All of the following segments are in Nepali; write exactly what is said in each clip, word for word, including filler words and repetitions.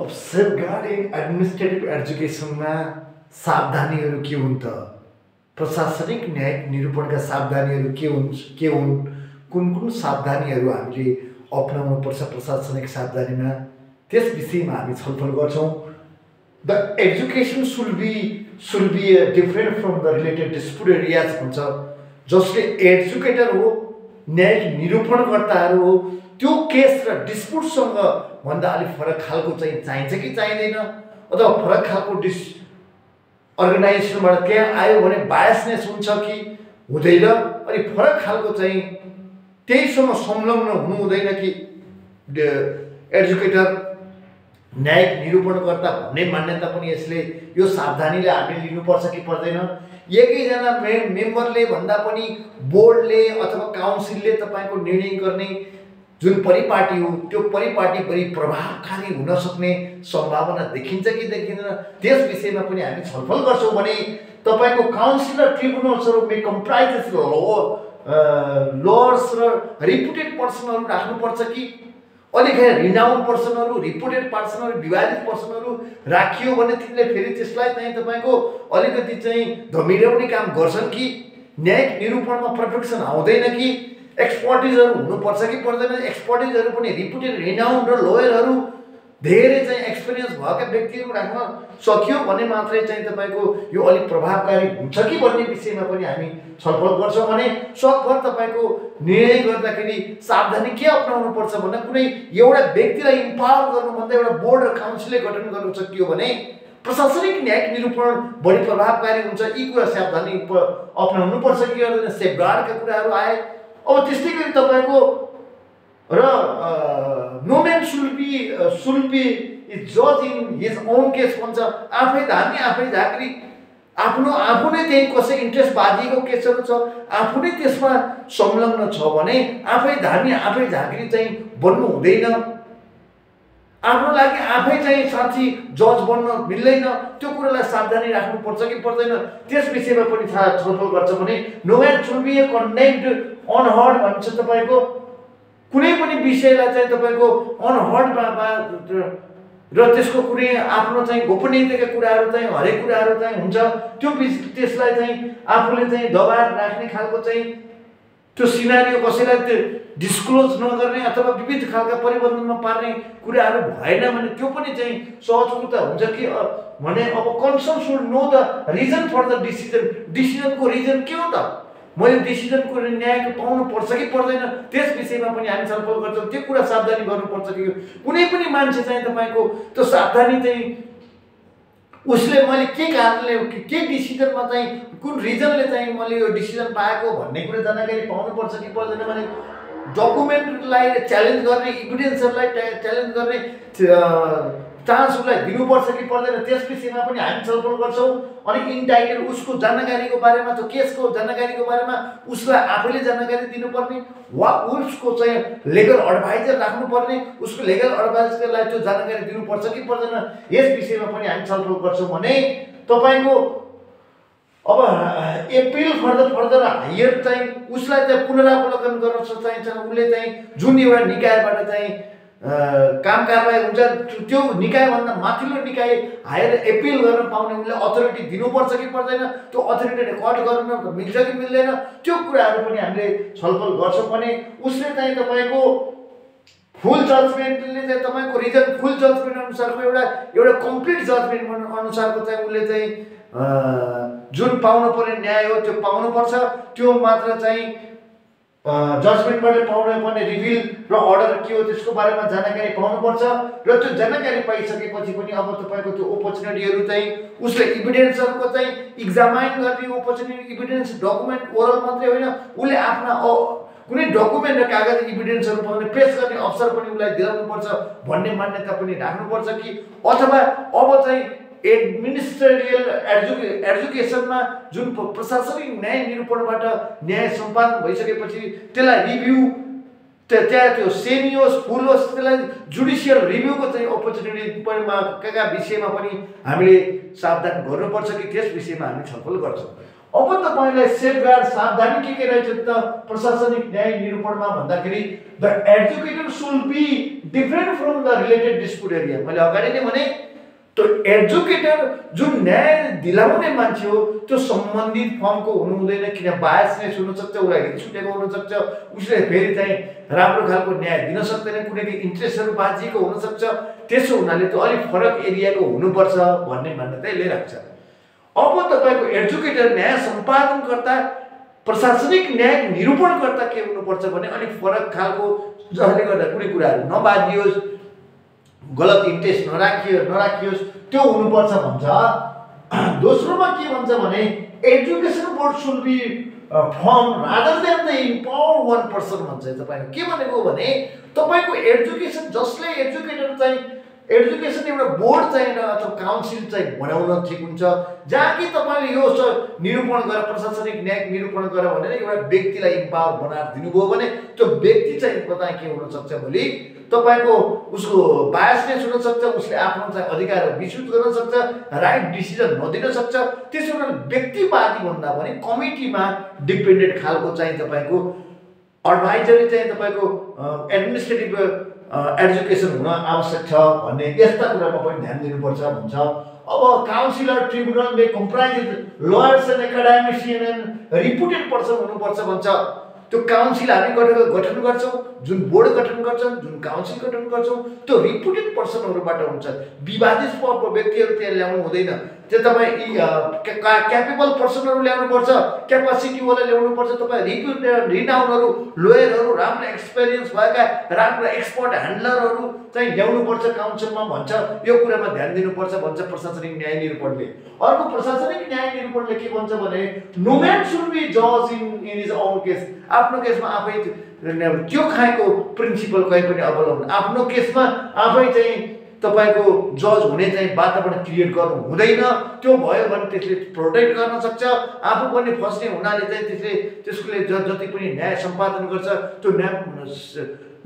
अब सेफगार्डिंग एडमिनिस्ट्रेटिव एजुकेशन में सावधानी के प्रशासनिक न्यायिक निरूपण का सावधानी के हुन् कुन कुन सावधानी हामीले अपनाउनु पर्छ प्रशासनिक सावधानी में त्यस विषय में हम छलफल गर्छौं। The education should be should be different from the related dispute areas भन्छ जसले एजुकेटर हो न्यायिक निरूपणकर्ताहरु हो त्यो केस र डिस्प्यूटसँग भन्दा अलि फरक खालको चाहिँ चाहिन्छ कि चाहिँदैन अथवा फरक खालको डिस अर्गनाइजेसनबाट के आयो भने बायसनेस हुन्छ कि हुँदैन अनि फरक खालको चाहिँ त्यसैसँग संलग्न हुनु हुँदैन कि एजुकेटर न्यायिक निरूपणकर्ता भन्ने मान्यता पनि यसले यो सावधानीले हामीले लिनुपर्छ कि पर्दैन। एकैजना मे मेम्बरले भन्दा पनि बोर्डले अथवा काउन्सिलले तपाईको निर्णय गर्ने जुन परिपाटी हो त्यो परिपाटी बड़ी प्रभावकारी हुन सक्ने सम्भावना देखिन्छ कि देखिँदैन त्यस विषयमा पनि हामी छलफल गर्छौं भने तपाईको काउन्सिलर ट्रिब्युनल्सहरु मे कम्प्राइजेस लर्स र रिपुटेड पर्सनहरु राख्नुपर्छ कि अलिकति रिनाउन पर्सनहरु रिपुटेड पर्सनहरु विवादित पर्सनहरु राखियो भने तिनीले फेरि त्यसलाई चाहिँ तपाईको अलिकति चाहिँ धमिराउने काम गर्छन् कि न्यायिक निरूपणमा परफेक्सन आउँदैन कि एक्सपर्टिजहरु हुनुपर्छ कि पर्दैन एक्सपर्टिजहरु पनि रिपुटेड रिनाउन्ड र लॉयरहरु धेरै चाहिँ एक्सपीरियन्स भएका व्यक्तिहरु राख्न सकियो भने मात्रै चाहिँ तपाईको यो अलि प्रभावकारी हुन्छ कि भन्ने विषयमा पनि हामी छलफल गर्छौं भने सकभर तपाईको निर्णय गर्दाखेरि सावधानी के अपनाउनु पर्छ भन्ने कुनै एउटा व्यक्तिलाई इम्पावर गर्नु भन्दा एउटा बोर्ड र काउन्सिलले गठन गर्न सकियो भने प्रशासनिक न्यायिक निरूपण बढी प्रभावकारी हुन्छ। यी कुरा सावधानी अपनाउनु पर्छ कि अरूले सेफगार्डका कुराहरु आए अब त्यस्तै गरी तपाईको र no man should be should be जज इन हिज ओन केस भन्छ आफै धामी आफै झाँक्री आफ्नो आफूले त्यही कसै इन्ट्रेस्ट बाँधिएको केसहरू छ आफूले त्यसमा संलग्न छ भने आफै धामी आफै झाँक्री चाहिँ बन्नु हुँदैन आफ्नो लागि आफै चाहिँ साथी जज बन्न मिल्दैन त्यो कुरालाई सावधानी राख्नुपर्छ कि पर्दैन त्यस विषयमा पनि छलफल गर्छ भने no man should be condemned unheard भन्छ तपाईको कुनै पनि विषयलाई चाहिँ तपाईको अनहर्ड र त्यसको कुनै आफ्नो चाहिँ गोपनीयताका कुराहरु चाहिँ हरेक कुराहरु चाहिँ हुन्छ त्यो त्यसलाई चाहिँ आफूले चाहिँ दबाएर राख्ने खालको चाहिँ त्यो सिनारियो कसैलाई डिस्क्लोज नगर्ने अथवा विविध खालका परिवर्तनमा पार्ने कुराहरु भएन भने त्यो पनि चाहिँ सहजता हुन्छ कि भने अब concern should no the reason for the decision डिसिजनको रिजन के हो त मैले डिसिजन को न्याय पाउनु पर्छ कि पर्दैन त्यस विषयमा पनि हामी छलफल गर्छौं। त्यो कुरा सावधानी गर्नुपर्छ कि कुनै पनि मान्छे चाहिँ तपाईको त्यो सावधानी चाहिँ उसले मैले के कारणले के डिसिजनमा चाहिँ कुन रिजनले चाहिँ मैले यो डिसिजन पाएको भन्ने कुरा जानकारी पाउनु पर्छ कि पर्दैन भने डकुमेन्टलाई च्यालेन्ज गर्ने एभिडेन्सहरुलाई च्यालेन्ज गर्ने चान्स उसलाई दिनुपर्छ कि पर्दैन त्यस विषयमा पनि हामी छलफल गर्छौं। अनि इन्टाइटल उसको जानकारीको बारेमा त्यो केसको जानकारीको बारेमा उसलाई आफैले जानकारी दिनुपर्ने वा उसको चाहिँ लीगल एडभाइजर राख्नुपर्ने उसको लीगल एडभाइजरलाई त्यो जानकारी दिनुपर्छ कि पर्दैन यस विषयमा पनि हामी छलफल गर्छौं भने तपाईको अब एपिल फर्दर फर्दर हायर चाहिँ उसलाई चाहिँ पुनरावलोकन गर्न चाहिन्छ उसले चाहिँ जुन एउटा निकायबाट चाहिँ काम कारबाही हुन्छ त्यो निकायभन्दा माथिल्लो निकाय हायर एपिल गर्न पाउने उनले अथोरिटी दिनुपर्छ कि पर्दैन त्यो अथोरिटी रेकर्ड गर्न मिल्छ कि मिल्दैन त्यो कुराहरु पनि हामीले छलफल गर्छौं भने उसले चाहिँ तपाईको फुल जजमेन्टले चाहिँ तपाईको रिजन फुल जजमेन्ट अनुसारको एउटा एउटा कम्प्लिट जजमेन्ट अनुसारको चाहिँ उनले चाहिँ जुन पाउनु पर्ने न्याय हो त्यो पाउनु पर्छ त्यो मात्र चाहिँ जजमेन्टबाट पाउनुपर्ने रिभिल र अर्डर के हो त्यसको बारेमा जानकारी पाउनुपर्छ र त्यो जानकारी पाइसकेपछि पनि अब तपाईको त्यो अपर्च्युनिटीहरु चाहिँ उसले एभिडेन्सहरुको चाहिँ एक्जामाइन गर्ने अपर्च्युनिटी एभिडेन्स डकुमेन्ट ओरल मात्रै होइन उले आफ्ना कुनै डकुमेन्ट र कागज एभिडेन्सहरु पाउने पेश गर्ने अवसर पनि उलाई दिनुपर्छ भन्ने मान्यता पनि राख्नुपर्छ कि अथवा अब चाहिँ एडमिनिस्ट्रेटियल एजुके एजुकेसनमा जुन प्रशासनिक न्याय निरूपणबाट न्याय सम्पादन भइसकेपछि त्यसलाई रिभ्यू त्यहाँ त्यो सेमी होस् फुल होस् त्यसलाई जुडिसियल रिभ्यूको चाहिँ अपर्च्युनिटी परिमा का विषयमा पनि हामीले सावधान गर्नुपर्छ कि त्यस विषयमा हामी छलफल गर्छौँ। अब तपाईलाई सेफगार्ड सावधानी के के रहेछ त प्रशासनिक न्याय निरूपणमा भन्दाखेरि the educator should be different from the related dispute area. मैले अगाडि नै भने तो एजुकेटर जुन न्याय दिलाउने मान्छे हो त्यो सम्बन्धित फर्मको हुनु हुँदैन किन बायसनेस हुन सक्छ उलाई छुटेको हुन सक्छ उसले फेरि चाहिँ राम्रो खालको न्याय दिन सक्दैन कुनै इन्ट्रेस्टहरु बाजिएको हुन सक्छ त्यसो हुनाले त्यो अलि फरक एरियाको हुनुपर्छ भन्ने मान्यता लिइराख्छ। अब तपाईको एजुकेटर न्याय सम्पादनकर्ता प्रशासनिक न्याय निरूपणकर्ता के हुनुपर्छ भने अलि फरक खालको जसले गर्दा कुनै कुराहरु नबाजियोस् गलत इन्टेस्ट नराखियो नराखियोस् त्यो हुनु पर्छ भन्छ। दोस्रोमा के भन्छ भने education board should be formed rather than the empower one person भन्छ। तपाईको के भनेको भने तपाईको एजुकेशन जसले एजुकेटर चाहिँ एजुकेशन एउटा बोर्ड चाहिँ अथवा काउन्सिल चाहिँ बनाउन ठीक हुन्छ जहाँ कि तपाईले यो निरूपण गरेर प्रशासनिक न्याय निरूपण गरेर भनेर एउटा व्यक्तिलाई इम्पावर बनाएर दिनुभयो भने त्यो व्यक्ति चाहिँ पता के हुन सक्छ भोलि तपाईको उसको बायसनेस हुन सक्छ उसले आफ्नो चाहिँ अधिकार विशुद्ध गर्न सक्छ राइट डिसिजन नदिन सक्छ त्यसो भए व्यक्तिवादी भन्दा पनि कमिटीमा डिपेन्डेन्ट खालको चाहिँ तपाईको एडभाइजरी चाहिँ तपाईको एडमिनिस्ट्रेटिभ एजुकेशन हुन आवश्यक छ भन्ने यस्ता कुरामा पनि ध्यान दिनुपर्छ भन्छ। अब counsellor tribunal may comprise lawyers and academician and reputed person हुनुपर्छ भन्छ। त्यो काउन्सिल हामी गठन गठन गर्छौं जुन बोर्ड गठन गर्छौं जुन काउन्सिल गठन गर्छौं त्यो रिपुटेड पर्सनहरुबाट हुन्छ विवादित पक्ष व्यक्तिहरु त्यहाँ ल्याउनु हुँदैन त्यो तपाई क्यापेबल पर्सनहरु ल्याउनु पर्छ क्यापासिटी वाला ल्याउनु पर्छ तपाई रिपुटेड रिनाउनहरु लॉयरहरु राम्रो एक्सपीरियन्स भएका राम्रो एक्सपर्ट ह्यान्डलरहरु चाहिँ ल्याउनु पर्छ काउन्सिलमा भन्छ। यो कुरामा ध्यान दिनुपर्छ भन्छ प्रशासनिक न्याय निरूपणले। अर्को प्रशासनिक न्याय निरूपणले के भन्छ भने नो म्यान शुड बी जज in in his own case आफ्नो केसमा आफै त्यो खाएको प्रिन्सिपल कहि पनि अवलम्बन आफ्नो केसमा आफै चाहिँ तपाईको जज हुने चाहिँ वातावरण क्रिएट गर्नु हुँदैन त्यो भयो भने त्यसले प्रोटेक्ट गर्न सक्छ आफू पनि फस्ने हुनाले चाहिँ त्यसले त्यसले जति पनि न्याय सम्पादन गर्छ त्यो न्याय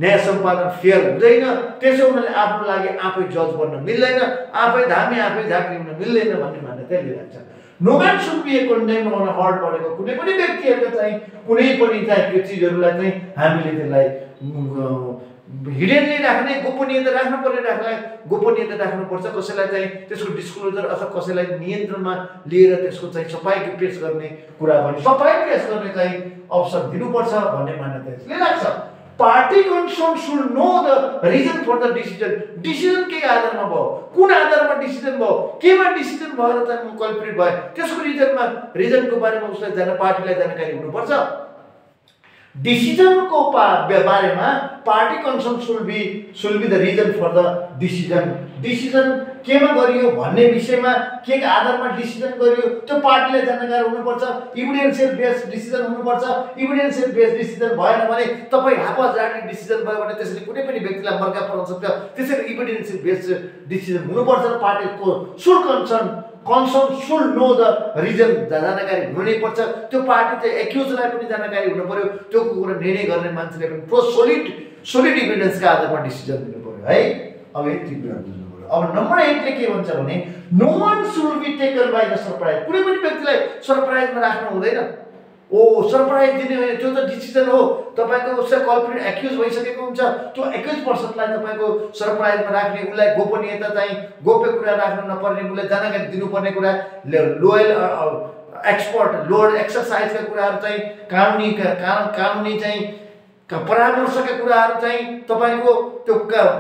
न्याय सम्पादन फेयर हुँदैन त्यसो हुनाले आफ्नो लागि आफै जज बन्न मिल्दैन आफै धामी आफै झाँक्री हुन मिल्दैन भन्ने मान्यता लिइराख्छ। No man should be a condemned on a hard body को कुनै पनि व्यक्तिहरुको चाहिँ कुनै पनि चाहिँ त्यो चीजहरुलाई चाहिँ हामीले त्यसलाई हिडेनली राख्ने गोपनीयता राख्नु पर्ने राख्ने गोपनीयता राख्नु पर्छ कसैलाई चाहिँ त्यसको डिस्क्लोजर अथवा कसैलाई नियन्त्रणमा लिएर त्यसको चाहिँ सफाई पेश गर्ने कुरा पनि सफाई पेश गर्ने चाहिँ अवसर दिनुपर्छ भन्ने मान्यता यसले राख्छ। Party concern should know the reason for the decision decision के आधारमा भयो कुन आधारमा डिसिजन भयो केमा डिसिजन भएर त म कल्प्रिट भए त्यसको रिजनमा रिजनको बारेमा उसलाई जान्न पार्टीलाई जानकारी हुनुपर्छ। डिसिजनको बारेमा party concern should be should be the reason for the decision decision केमा गरियो भन्ने विषयमा के आधारमा डिसिजन गरियो त्यो पार्टीले जानकार हुनुपर्छ इभिडेन्शियल बेस्ड डिसिजन हुनुपर्छ। इभिडेन्शियल बेस्ड डिसिजन भएन भने तपाई हापाझाडी डिसिजन भयो भने त्यसले कुनै पनि व्यक्तिलाई मर्का पर्न सक्छ त्यसैले इभिडेन्शियल बेस्ड डिसिजन हुनुपर्छ र पार्टीको सुल concern concern should know the reason जानकारी हुनै पर्छ त्यो पार्टी चाहिँ एक्युजलाई पनि जानकारी हुनु पर्यो त्यो कुरा निर्णय गर्ने मान्छेले पनि प्रो सोलिड सोलिड इभिडेन्सका आधारमा डिसिजन दिनु पर्यो है। अब यति कुरा अब नम्बर आठ ले के भन्छ भने no one should be taken by the surprise कुनै पनि व्यक्तिलाई सरप्राइजमा राख्नु हुँदैन ओ सरप्राइज दिने होइन त्यो त डिसिजन हो तपाईको उसले कल्प्रिट एक्युज भइसकेको हुन्छ त्यो एक्युज पर्सनलाई तपाईको सरप्राइजमा राख्ने उलाई गोपनीयता चाहिँ गोप्य कुरा राख्नु नपर्ने उलाई जानकारी दिनुपर्ने कुरा लोयल एक्सपर्ट लोड एक्सरसाइजका कुराहरु चाहिँ कानुनी कानुनी चाहिँ परामर्शका कुराहरु चाहिँ तपाईको त्यो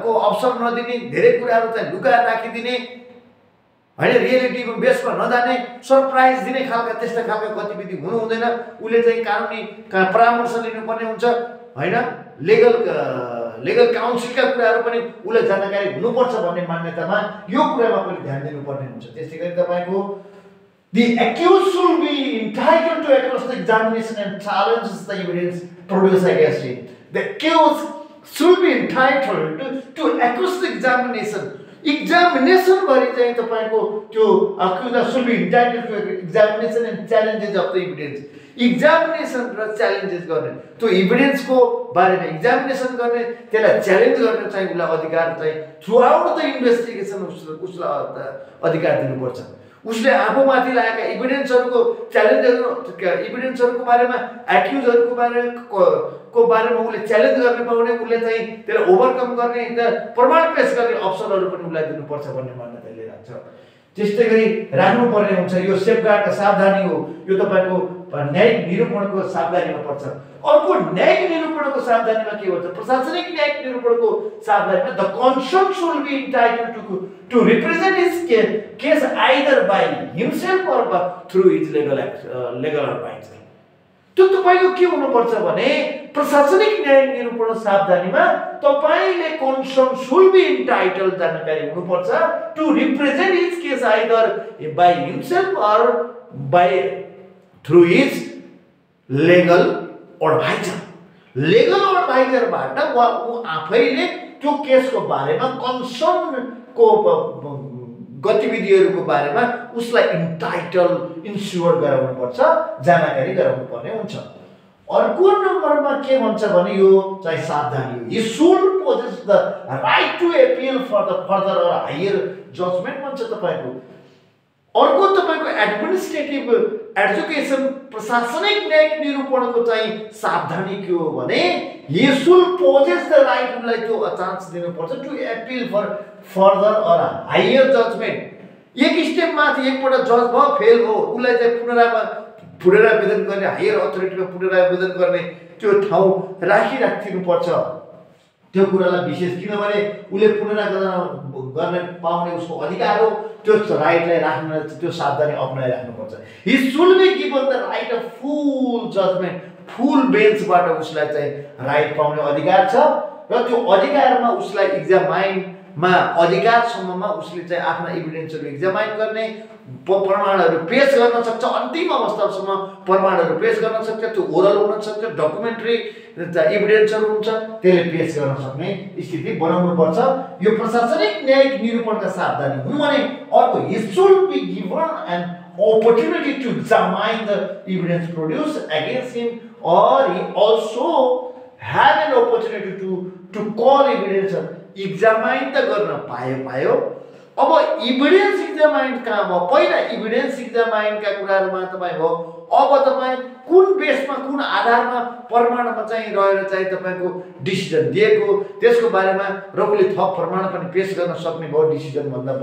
को अवसर नदिने धेरै कुराहरु चाहिँ लुकाएर राखिदिने हैन रियलिटीको बेसमा नजाने सरप्राइज दिने खालका त्यस्ता खालका गतिविधि हुनु हुँदैन उले चाहिँ कानुनी परामर्श लिनुपर्ने हुन्छ हैन लीगल लीगल काउन्सिलका कुराहरु पनि उले जानकारी हुनुपर्छ भन्ने मान्यतामा यो कुरामा पनि ध्यान दिनुपर्ने हुन्छ। त्यसैगरी तपाईको The accused should be entitled to a cross-examination and challenge the evidence produced against him. The accused should be entitled to a cross-examination. Examination bari chahiye tapaiko tyo accused should be entitled to examination and challenges of the evidence. Examination ra challenges garne tyo evidence ko barema examination garne tela challenge garne chahiye ulai adhikar chahiye throughout the investigation usla adhikar dinu parcha। उसले आफूमाथि लागेका एभिडेन्सहरुको च्यालेन्जहरु एभिडेन्सहरुको बारेमा एक्युजहरुको बारेमा को बारेमा उले च्यालेन्ज गर्न पाउने उले चाहिँ त्यसलाई ओभरकम गर्ने प्रमाण पेश गर्ने अप्सनहरु पनि उलाई दिनुपर्छ भन्ने मान्यता लिइराछ। त्यस्तै गरी राख्नु पर्ने हुन्छ यो सेफगार्डको सावधानी हो, यो तपाईको न्यायिक निरूपणको सावधानीमा पर्छ। अर्को न्यायिक निरूपणको सावधानीमा के हुन्छ? प्रशासनिक न्यायिक निरूपणको सावधानीमा the concern should be entitled to to represent his case, case either by himself or by, through his legal act, uh, legal adviser. तो तपाईको के हुनु पर्छ भने प्रशासनिक न्याय निरूपण सावधानीमा तपाईले कन्सर्न शुड बी इन्टाइटल्ड जानकारी हुनु पर्छ to represent his case either by himself or by through his legal adviser. Legal एडभाइजरबाट वा उ आफैले त्यो केसको बारेमा कन्सर्न को गतिविधिहरुको बारेमा उसलाई इन्टाइटल इन्स्योर गराउनु पर्छ, जानकारी गराउनु पर्ने हुन्छ। अर्को नम्बरमा के भन्छ भने यो चाहिँ सावधानी हो, you should possess the right to appeal for the further or higher judgement भन्छ तपाईको। अर्को तपाईको एडमिनिस्ट्रेटिभ एजुकेसन प्रशासनिक न्यायिक निरूपणको चाहिँ सावधानी के हो भने you should possess the right to like त्यो चान्स दिनु पर्छ to appeal for further or higher judgement. एक स्टेप माथि एकपल्ट जज भयो फेल भयो उलाई चाहिँ पुनरामा पुनरावेदन गर्ने हायर अथोरिटीमा पुनरावेदन गर्ने त्यो ठाउँ राखिराख्नु पर्छ। त्यो कुरालाई विशेष किनभने उसले पुनरावेदन गर्न पाउने उसको अधिकार हो, त्यो राइटलाई राख्न त्यो सावधानी अपनाइराख्नु पर्छ। He should be given the right of full judgement, full बेन्चबाट उसलाई चाहिँ राइट पाउने अधिकार छ र त्यो अधिकारमा उसलाई एक्जामाइन मा अधिकार सम्ममा उसले चाहिँ आफ्ना एभिडेन्सहरु एक्जामाइन गर्ने, प्रमाणहरु पेश गर्न सक्छ, अन्तिम अवस्थासम्म प्रमाणहरु पेश गर्न सक्छ, त्यो ओरल हुन सक्छ, डकुमेन्ट्री एभिडेन्सहरु हुन्छ, त्यसले पेश गर्न सक्ने स्थिति बनाउनु पर्छ। यो प्रशासनिक न्यायिक निरूपणका सावधानी हो भने अर्को he should be given an opportunity to examine the evidence produced against him or he also have an opportunity to to call evidence examine त गर्न पायो पायो। अब इभिडेन्स एक्जामाइन कहाँ भयो? पहिला इभिडेन्स एक्जामाइनका कुराहरुमा तपाई भयो, अब तपाई कुन बेसमा कुन आधारमा प्रमाणमा चाहिँ रहेर चाहिँ तपाईको डिसिजन दिएको त्यसको बारेमा र उसले थप प्रमाण पनि पेश गर्न सक्ने भयो डिसिजन भन्दा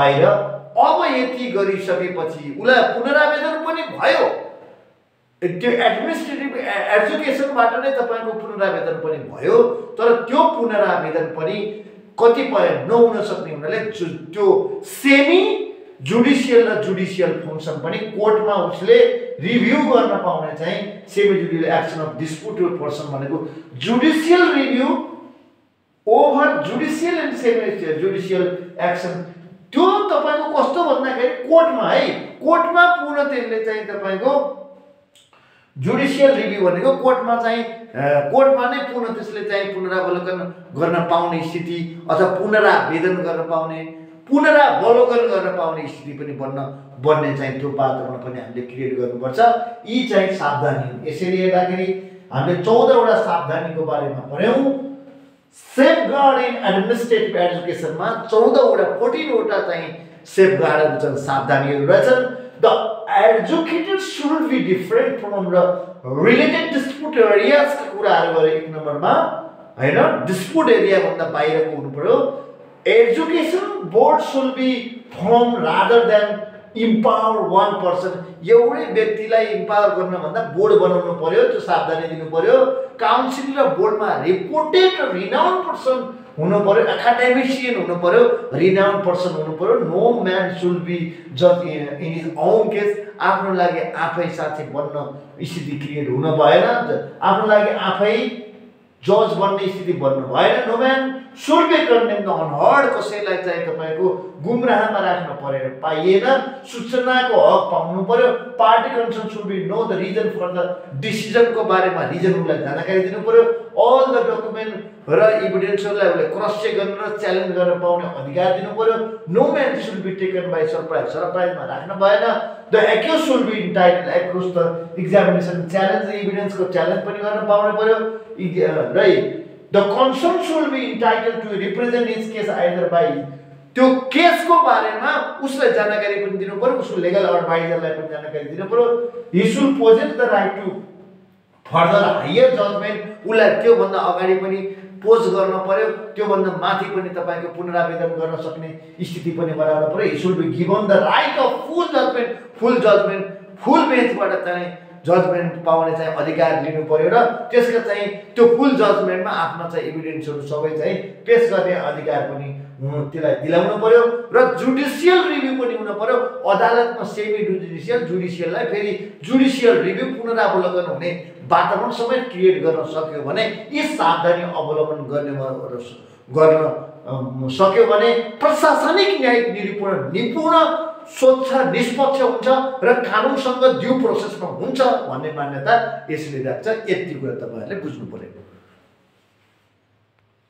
बाहिर। अब यति गरिसकेपछि उलाई पुनरावेदन पनि भयो, त्यो एडमिनिस्ट्रेटिभ एजुकेसनबाट नै तपाईको पुनरावेदन पनि भयो, तर त्यो पुनरावेदन पनि कतिपय नहुन सक्ने हुनाले त्यो सेमी जुडिशियल र जुडिशियल फंक्सन पनि कोर्टमा उसले रिभ्यु गर्न पाउने चाहिँ semi judicial action of disputed person भनेको judicial review over judicial and semi judicial action. त्यो तपाईको कस्तो भन्दाखेरि कोर्टमा है, कोर्टमा पुनः त्यसले चाहिँ तपाईको जुडिशियल रिभ्यु भनेको कोर्टमा चाहिँ कोर्टमा नै पुनः त्यसले चाहिँ पुनरावलोकन गर्न पाउने स्थिति अथवा पुनरावेदन गर्न पाउने पुनरावलोकन गर्न पाउने स्थिति पनि बन्न बन्ने चाहिँ त्यो वातावरण पनि हामीले क्रिएट गर्नुपर्छ। यी चाहिँ सावधानी। यसरी हेर्दाखेरि हामीले चौधवटा सावधानीको बारेमा पढ्यौँ। सेफगार्ड इन एडमिनिस्ट्रेटिभ एजुकेसनमा चौधवटा फोर्टिनवटा चाहिँ सेफगार्ड सावधानीहरू रहेछन्। The educated should be different from the related dispute areas का कुराहरु गरे। एक नम्बरमा हैन डिस्प्यूट एरिया भन्दा बाहिरको हुनु पर्यो। Education board should be form rather than empower one person, एउटै व्यक्तिलाई इम्पावर गर्न भन्दा बोर्ड बनाउनु पर्यो, त्यो सावधानी दिनु पर्यो। काउन्सिल र बोर्डमा रिपोर्टेड रिनाउन्ड पर्सन हुनु पर्यो, एकाडेमिशियन हुनु पर्यो, रिनाउन्ड पर्सन हुनु पर्यो। नो म्यान शुड बी जज इन हिज ओन केस, आफ्नो लागि आफै साथी बन्न स्थिति क्रिएट हुन भएन, आफ्नो लागि आफै जज बन्ने स्थिति बन्न भएन। No man should be condemned unheard, कसैलाई चाहिँ तपाईको गुमराहमा राख्न परेन पाइएन, सूचनाको हक पाउनु पर्यो। Party concern should be no the reason for the डिसिजनको बारेमा रिजनलाई जानकारी दिनु पर्यो। अल द डकुमेन्ट र एभिडेन्सहरुलाई उसले क्रस चेक गर्न र च्यालेन्ज गर्न पाउने अधिकार दिनु पर्यो। No man should be taken by surprise, सरप्राइजमा राख्न भएन। The accuse should be entitled across the examination, challenge एभिडेन्सको च्यालेन्ज पनि गर्न पाउनु पर्यो। र the concern should be entitled to represent his case either by त्यो केसको बारेमा उसले जानकारी पनि दिनु पर्यो, उसको लेगल एडभाइजरलाई पनि जानकारी दिनु पर्यो। He should possess the right to further higher judgement, उलाई त्यो भन्दा अगाडि पनि पोज गर्न पर्यो, त्यो भन्दा माथि पनि तपाईको पुनरावेदन गर्न सक्ने स्थिति पनि बनाउन पर्यो। He should be given the right of full judgement, full judgement full बेन्चबाट चाहिँ जजमेन्ट पाउने चाहिँ अधिकार लिनु पर्यो र त्यसको चाहिँ त्यो फुल जजमेन्टमा आफ्नो चाहिँ एभिडेन्सहरु सबै चाहिँ पेश गर्ने अधिकार पनि त्यसलाई दिलाउनु पर्यो र जुडिशियल रिभ्यू पनि हुन पर्यो। अदालतमा सेमी जुडिशियल जुडिशियललाई फेरि जुडिशियल रिभ्यू पुनरावलोकन हुने वातावरण सबै क्रिएट गर्न सक्यो भने, यी सावधानी अवलम्बन गर्ने गर्न सक्यो भने प्रशासनिक न्यायिक निरूपण निपुण स्वच्छ निष्पक्ष हुन्छ र कानुनसँग ड्यू प्रोसेसमा हुन्छ भन्ने मान्यता यसले राख्छ। यति कुरा तपाईहरुले बुझ्नु पर्यो।